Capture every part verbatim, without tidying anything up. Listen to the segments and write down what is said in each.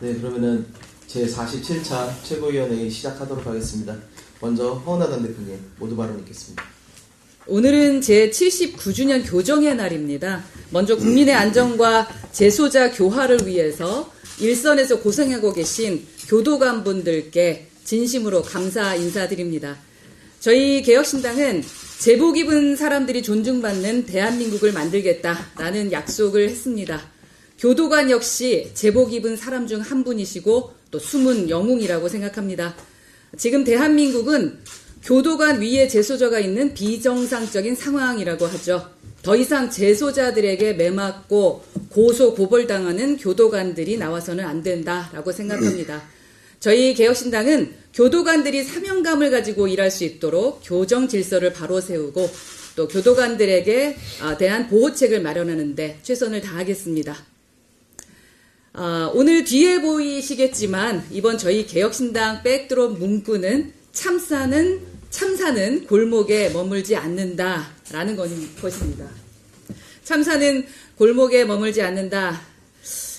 네, 그러면은 제사십칠 차 최고위원회의 시작하도록 하겠습니다. 먼저 허은아 당대표님 모두 발언 있겠습니다. 오늘은 제칠십구 주년 교정의 날입니다. 먼저 국민의 안전과 재소자 교화를 위해서 일선에서 고생하고 계신 교도관분들께 진심으로 감사 인사드립니다. 저희 개혁신당은 제복 입은 사람들이 존중받는 대한민국을 만들겠다라는 약속을 했습니다. 교도관 역시 제복 입은 사람 중 한 분이시고 또 숨은 영웅이라고 생각합니다. 지금 대한민국은 교도관 위에 재소자가 있는 비정상적인 상황이라고 하죠. 더 이상 재소자들에게 매맞고 고소 고벌당하는 교도관들이 나와서는 안 된다라고 생각합니다. 저희 개혁신당은 교도관들이 사명감을 가지고 일할 수 있도록 교정 질서를 바로 세우고 또 교도관들에게 대한 보호책을 마련하는 데 최선을 다하겠습니다. 오늘 뒤에 보이시겠지만 이번 저희 개혁신당 백드롭 문구는 참사는, 참사는 골목에 머물지 않는다라는 것입니다. 참사는 골목에 머물지 않는다.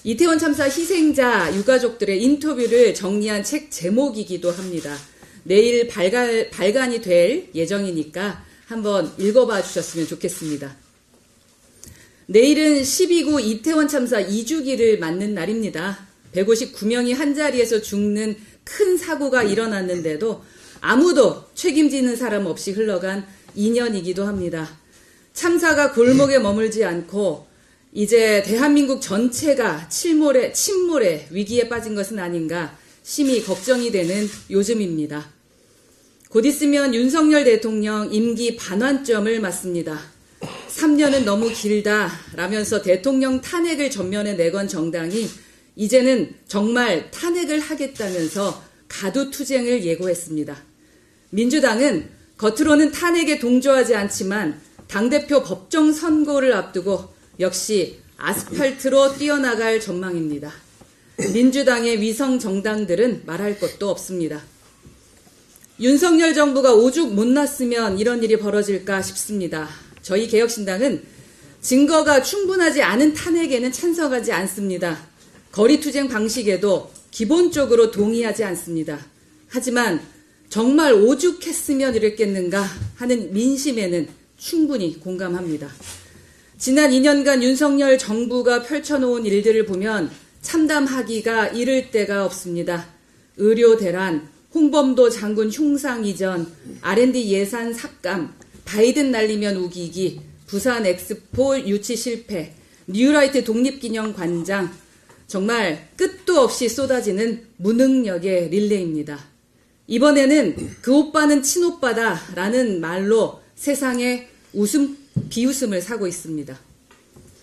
이태원 참사 희생자 유가족들의 인터뷰를 정리한 책 제목이기도 합니다. 내일 발간, 발간이 될 예정이니까 한번 읽어봐 주셨으면 좋겠습니다. 내일은 십이 구 이태원 참사 이 주기를 맞는 날입니다. 백오십구 명이 한자리에서 죽는 큰 사고가 일어났는데도 아무도 책임지는 사람 없이 흘러간 이 년이기도 합니다. 참사가 골목에 머물지 않고 이제 대한민국 전체가 침몰의, 침몰의 위기에 빠진 것은 아닌가 심히 걱정이 되는 요즘입니다. 곧 있으면 윤석열 대통령 임기 반환점을 맞습니다. 삼 년은 너무 길다라면서 대통령 탄핵을 전면에 내건 정당이 이제는 정말 탄핵을 하겠다면서 가두투쟁을 예고했습니다. 민주당은 겉으로는 탄핵에 동조하지 않지만 당대표 법정 선고를 앞두고 역시 아스팔트로 뛰어나갈 전망입니다. 민주당의 위성 정당들은 말할 것도 없습니다. 윤석열 정부가 오죽 못났으면 이런 일이 벌어질까 싶습니다. 저희 개혁신당은 증거가 충분하지 않은 탄핵에는 찬성하지 않습니다. 거리투쟁 방식에도 기본적으로 동의하지 않습니다. 하지만 정말 오죽했으면 이랬겠는가 하는 민심에는 충분히 공감합니다. 지난 이 년간 윤석열 정부가 펼쳐놓은 일들을 보면 참담하기가 이를 데가 없습니다. 의료 대란, 홍범도 장군 흉상 이전, 알 앤 디 예산 삭감, 바이든 날리면 우기기, 부산 엑스포 유치 실패, 뉴라이트 독립기념관장, 정말 끝도 없이 쏟아지는 무능력의 릴레이입니다. 이번에는 그 오빠는 친오빠다라는 말로 세상에 웃음, 비웃음을 사고 있습니다.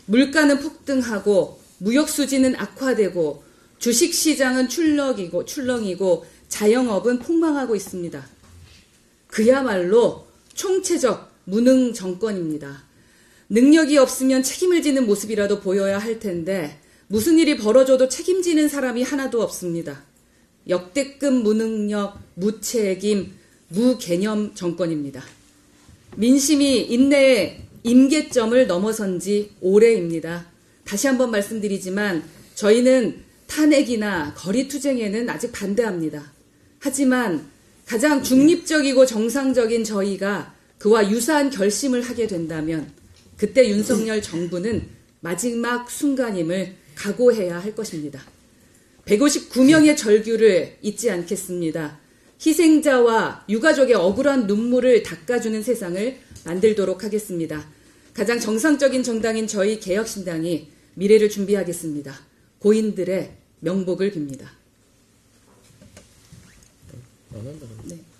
물가는 폭등하고 무역 수지는 악화되고 주식시장은 출렁이고 출렁이고 자영업은 폭망하고 있습니다. 그야말로 총체적 무능 정권입니다. 능력이 없으면 책임을 지는 모습이라도 보여야 할 텐데 무슨 일이 벌어져도 책임지는 사람이 하나도 없습니다. 역대급 무능력, 무책임, 무개념 정권입니다. 민심이 인내의 임계점을 넘어선 지 오래입니다. 다시 한번 말씀드리지만 저희는 탄핵이나 거리투쟁에는 아직 반대합니다. 하지만 가장 중립적이고 정상적인 저희가 그와 유사한 결심을 하게 된다면 그때 윤석열 정부는 마지막 순간임을 각오해야 할 것입니다. 백오십구 명의 절규를 잊지 않겠습니다. 희생자와 유가족의 억울한 눈물을 닦아주는 세상을 만들도록 하겠습니다. 가장 정상적인 정당인 저희 개혁신당이 미래를 준비하겠습니다. 고인들의 명복을 빕니다. 네.